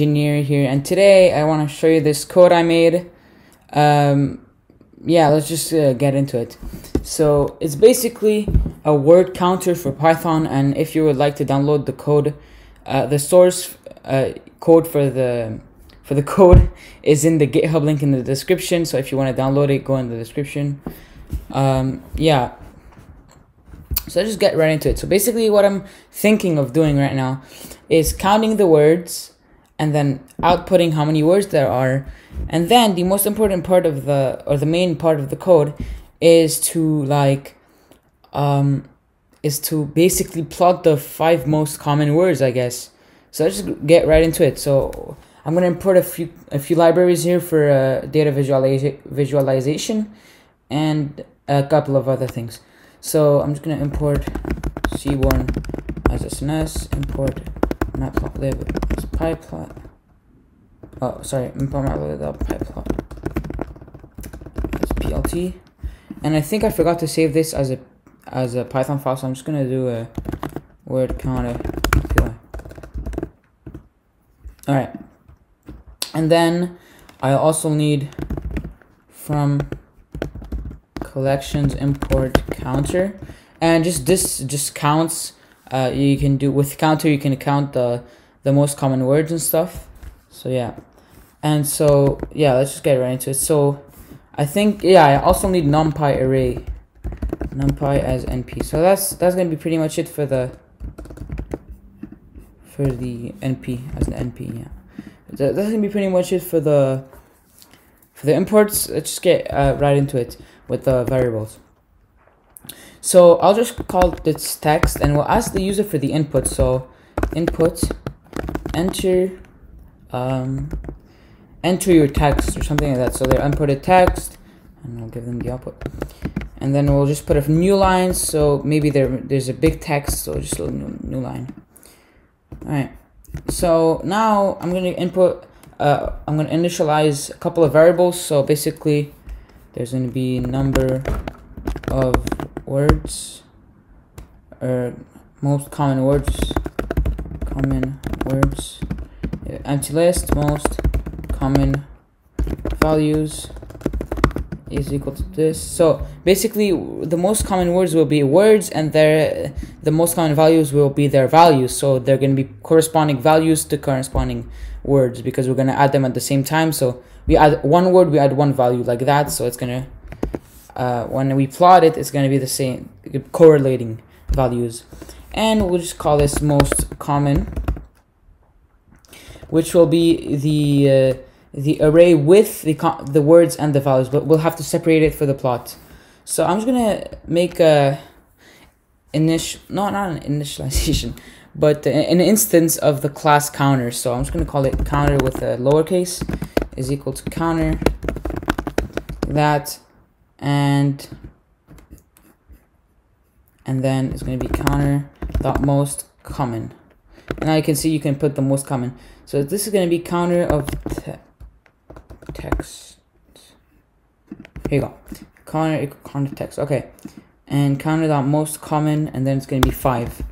engineer here, and today I want to show you this code I made. Yeah, let's just get into it. So it's basically a word counter for Python, and if you would like to download the code, the source code for the code is in the GitHub link in the description. So if you want to download it, go in the description. Yeah. So let's just get right into it. So basically what I'm thinking of doing right now is counting the words and then outputting how many words there are. And then the most important part of the, or the main part of the code is to basically plot the 5 most common words, I guess. So let's just get right into it. So I'm going to import a few libraries here for data visualization and a couple of other things. So I'm just going to import seaborn as SNS, import matplotlib as pyplot. Oh, sorry, import matplotlib.pyplot as plt. And I think I forgot to save this as a Python file, so I'm just going to do a word counter API. All right. And then I also need from collections import counter, and this just counts. You can do with counter, you can count the most common words and stuff. So yeah, and so yeah, let's just get right into it. So I think, yeah, I also need numpy array, numpy as np. So that's gonna be pretty much it for the np as the np. Yeah, that's gonna be pretty much it for the imports. Let's just get right into it with the variables. So I'll just call this text, and we'll ask the user for the input. So input, enter your text or something like that. So they inputted text, and we'll give them the output. And then we'll just put a new line. So maybe there's a big text, so just a new line. All right. So now I'm gonna input. I'm gonna initialize a couple of variables. So basically, there's gonna be number of words, or most common words, empty list, most common values is equal to this. So basically, the most common words will be words, and the most common values will be their values. So they're gonna be corresponding values to corresponding words, because we're gonna add them at the same time. So we add one word, we add one value, like that. So it's gonna, when we plot it, it's gonna be the same correlating values. And we'll just call this most common, which will be the array with the words and the values, but we'll have to separate it for the plot. So I'm just gonna make an instance of the class counter. So I'm just gonna call it counter with a lowercase is equal to counter, that, and then it's gonna be counter dot most common. And now you can see you can put the most common. So this is gonna be counter of text. Here you go. Counter text. Okay. And counter.most common, and then it's going to be 5.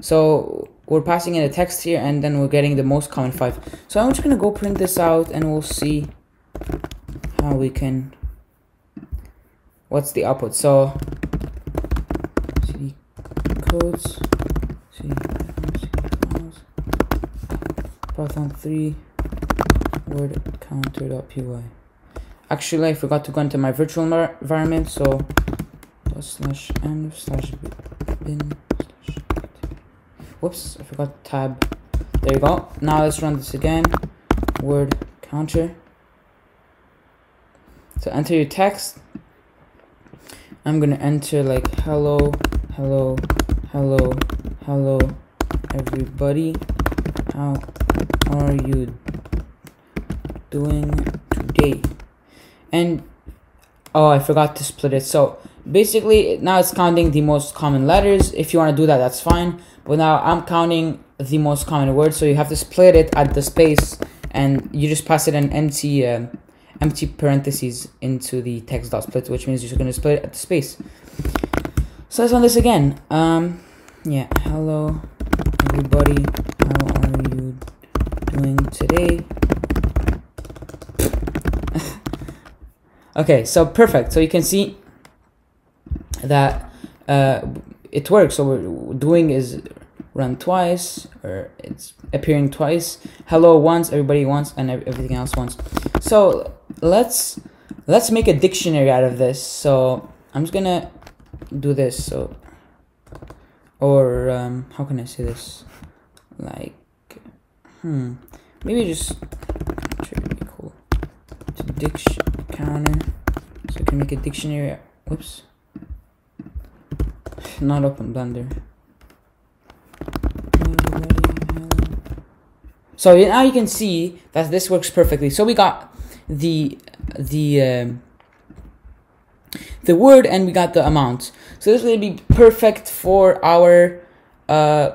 So we're passing in a text here, and then we're getting the most common 5. So I'm just going to go print this out, and we'll see how we can, what's the output. So cd codes, Python 3 word counter.py. Actually, I forgot to go into my virtual environment, so /n/bin/. Whoops, I forgot tab. There you go. Now let's run this again. Word counter. So enter your text. I'm gonna enter like hello, hello, hello, hello, everybody. How are you doing today? And oh, I forgot to split it. So basically, now it's counting the most common letters. If you want to do that, that's fine. But now I'm counting the most common words, so you have to split it at the space, and you just pass it an empty parentheses into the text.split, which means you're going to split it at the space. So let's run this again. Yeah, hello, everybody. How are you doing today. Okay, so perfect. So you can see that it works. So we're doing is run twice, or it's appearing twice. Hello once, everybody once, and everything else once. So let's make a dictionary out of this. So I'm just gonna do this. So, or how can I say this? Like, maybe just cool to diction counter. So I can make a dictionary. Whoops, not open Blender. So now you can see that this works perfectly. So we got the word and we got the amount. So this will be perfect for our I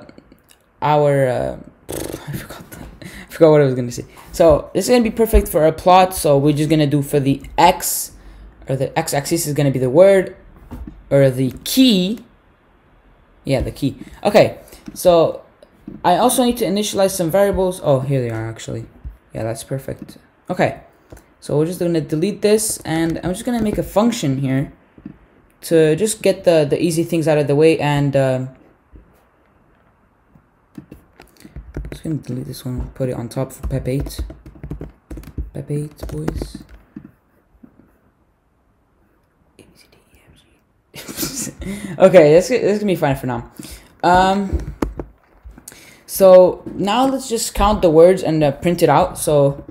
forgot what I was gonna say. So this is gonna be perfect for our plot. So we're just gonna do for the x, or the x-axis is gonna be the word, or the key. Yeah, the key. Okay. So I also need to initialize some variables. Oh, here they are actually. Yeah, that's perfect. Okay. So we're just gonna delete this, and I'm just gonna make a function here to just get the easy things out of the way, and I'm just gonna delete this one, put it on top for PEP8. PEP8, boys. Okay, this can be fine for now. So now let's just count the words and print it out. So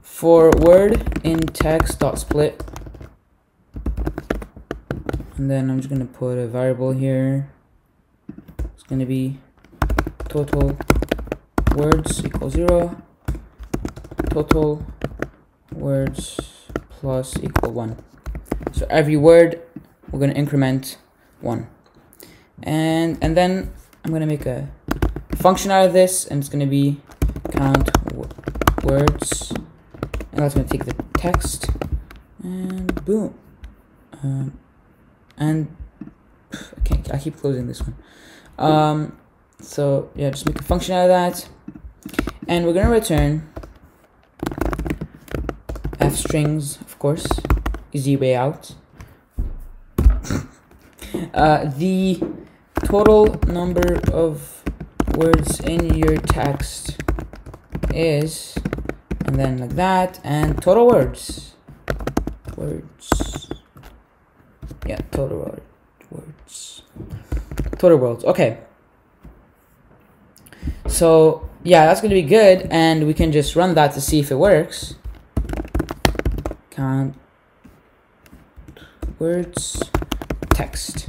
for word in text dot split, and then I'm just gonna put a variable here. It's gonna be total words equals 0, total words plus equal 1. So every word we're gonna increment 1, and then I'm gonna make a function out of this, and it's gonna be count words. And that's going to take the text, and boom, and I keep closing this one. So yeah, just make a function out of that, and we're going to return f strings, of course, easy way out. The total number of words in your text is. And then like that, and total words. Yeah, total words. Total words. Okay. So yeah, that's gonna be good, and we can just run that to see if it works. Count words text.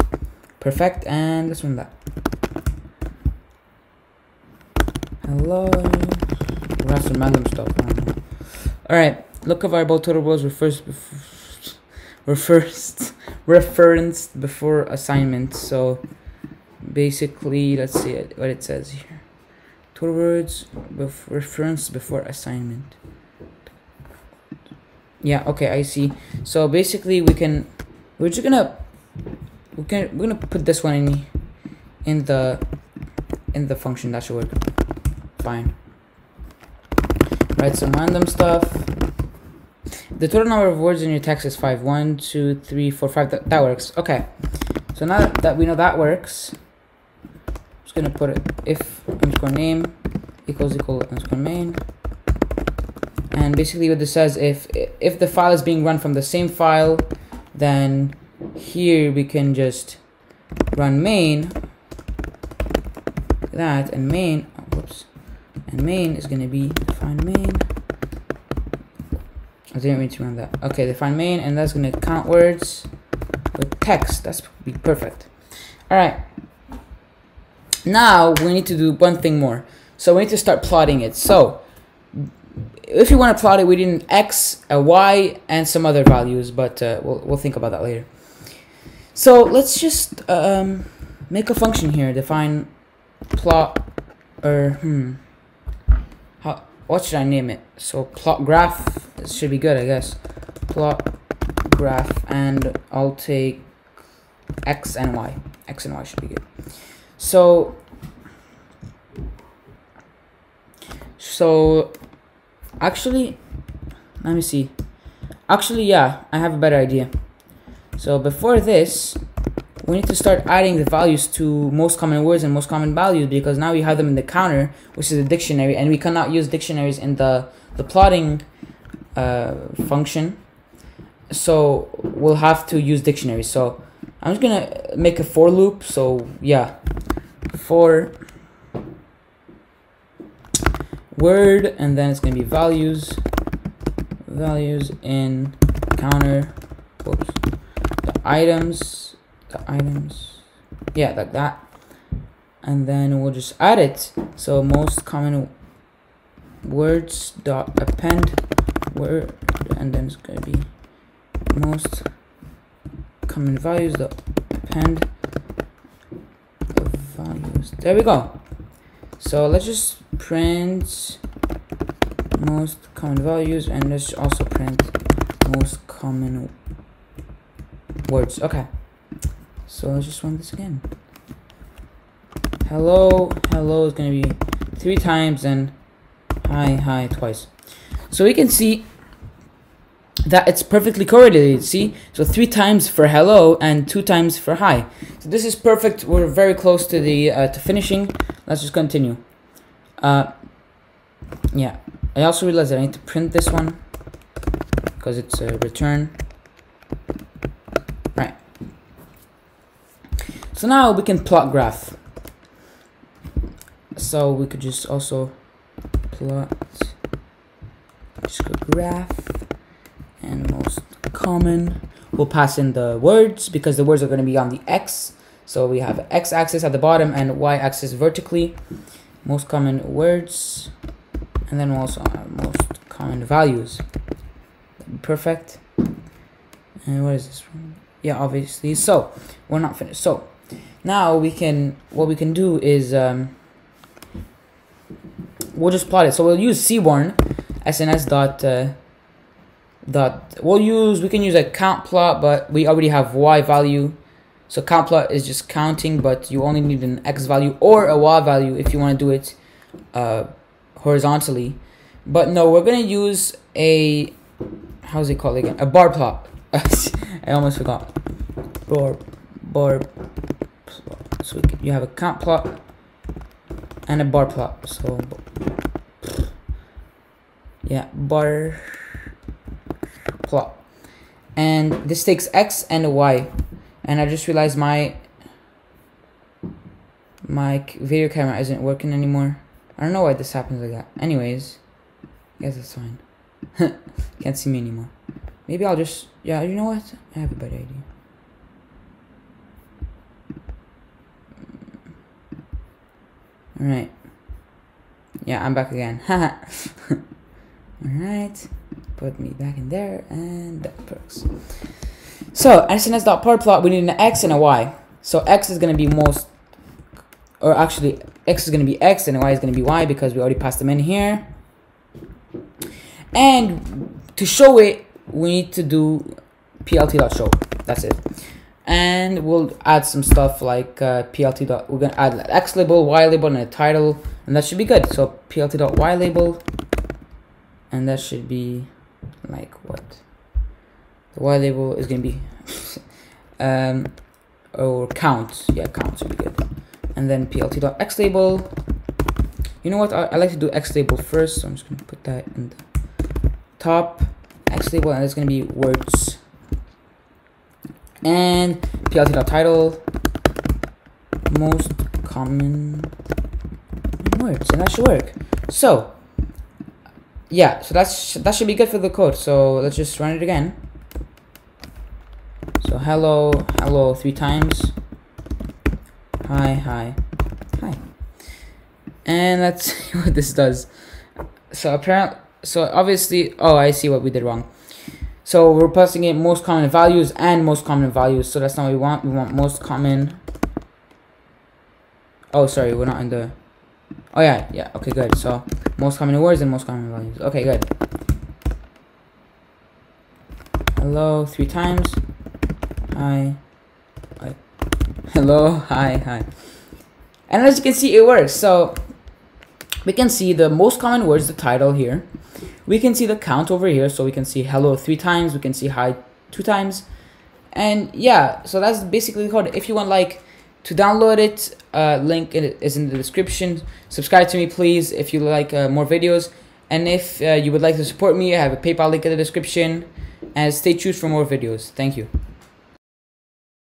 Perfect, and let's run that. Hello. We'll have some random stuff. Alright, look of our both total words were referenced before assignment. So basically, let's see what it says here. Total words referenced before assignment. Yeah, okay, I see. So basically, we're gonna put this one in the function. That should work fine. Write some random stuff. The total number of words in your text is 5. 1, 2, 3, 4, 5. That works. Okay. So now that we know that works, I'm just going to put it if underscore name equals equal underscore main. And basically what this says, if the file is being run from the same file, then here we can just run main. That and main. Whoops. And main is going to be define main. I didn't mean to run that. Okay, define main, and that's going to count words with text. That's be perfect. All right. Now we need to do one thing more. So we need to start plotting it. So if you want to plot it, we need an x, a y, and some other values, but we'll think about that later. So let's just make a function here. Define plot or what should I name it? So plot graph should be good, I guess. Plot graph, and I'll take x and y. X and y should be good. So So actually, let me see. Actually, yeah, I have a better idea. So before this, we need to start adding the values to most common words and most common values, because now we have them in the counter, which is a dictionary, and we cannot use dictionaries in the plotting function. So we'll have to use dictionaries. So I'm just gonna make a for loop. So yeah, for word, and then it's gonna be values, values in counter, oops, the items, yeah, like that, and then we'll just add it. So most common words dot append word, and then it's gonna be most common values dot append values. There we go. So let's just print most common values, and let's also print most common words. Okay, so let's just run this again. Hello, hello is going to be 3 times, and hi, hi twice. So we can see that it's perfectly correlated, see? So 3 times for hello and 2 times for hi. So this is perfect. We're very close to the to finishing. Let's just continue. Yeah, I also realized that I need to print this one because it's a return. Right. So now we can plot graph. So we could just also plot just go graph, and most common, we'll pass in the words because the words are going to be on the x. So we have x-axis at the bottom and y-axis vertically. Most common words, and then also most common values. Perfect. And what is this one? Yeah, obviously. So we're not finished. So now we can, what we can do is we'll just plot it. So we'll use seaborn SNS dot we can use a count plot, but we already have y value. So count plot is just counting, but you only need an x value or a y value if you want to do it horizontally. But no, we're gonna use a, how's it called again? A bar plot. I almost forgot. Bar plot. So you have a count plot and a bar plot. So yeah, bar plot. And this takes x and y. And I just realized my video camera isn't working anymore. I don't know why this happens like that. Anyways, I guess it's fine. Can't see me anymore. Maybe I'll just, yeah, you know what? I have a better idea. Alright. Yeah, I'm back again. Alright. Put me back in there, and that works. So, SNS.parplot, we need an x and a y. So, x is going to be most, or actually, x is going to be x and y is going to be y because we already passed them in here. And to show it, we need to do plt.show. That's it. And we'll add some stuff like plt. We're going to add an x label, y label, and a title. And that should be good. So, plt.y label. And that should be like what? The y label is gonna be or count, yeah, count should be good. And then plt.x label. You know what? I like to do x label first, so I'm just gonna put that in the top x label, and it's gonna be words. And plt.title, most common words, and that should work. So yeah, so that should be good for the code. So let's just run it again. So hello, hello 3 times, hi, hi, hi, and let's see what this does. So apparently, so obviously, oh, I see what we did wrong. So we're passing in most common values and most common values. So that's not what we want. We want most common. Oh, sorry, we're not in the. Oh yeah, yeah. Okay, good. So most common words and most common values. Okay, good. Hello 3 times. Hi, hi, hello, hi, hi, and as you can see, it works. So we can see the most common words, the title here. We can see the count over here, so we can see hello 3 times, we can see hi 2 times. And yeah, so that's basically the code. If you want like to download it, link is in the description. Subscribe to me, please, if you like more videos. And if you would like to support me, I have a PayPal link in the description. And stay tuned for more videos. Thank you.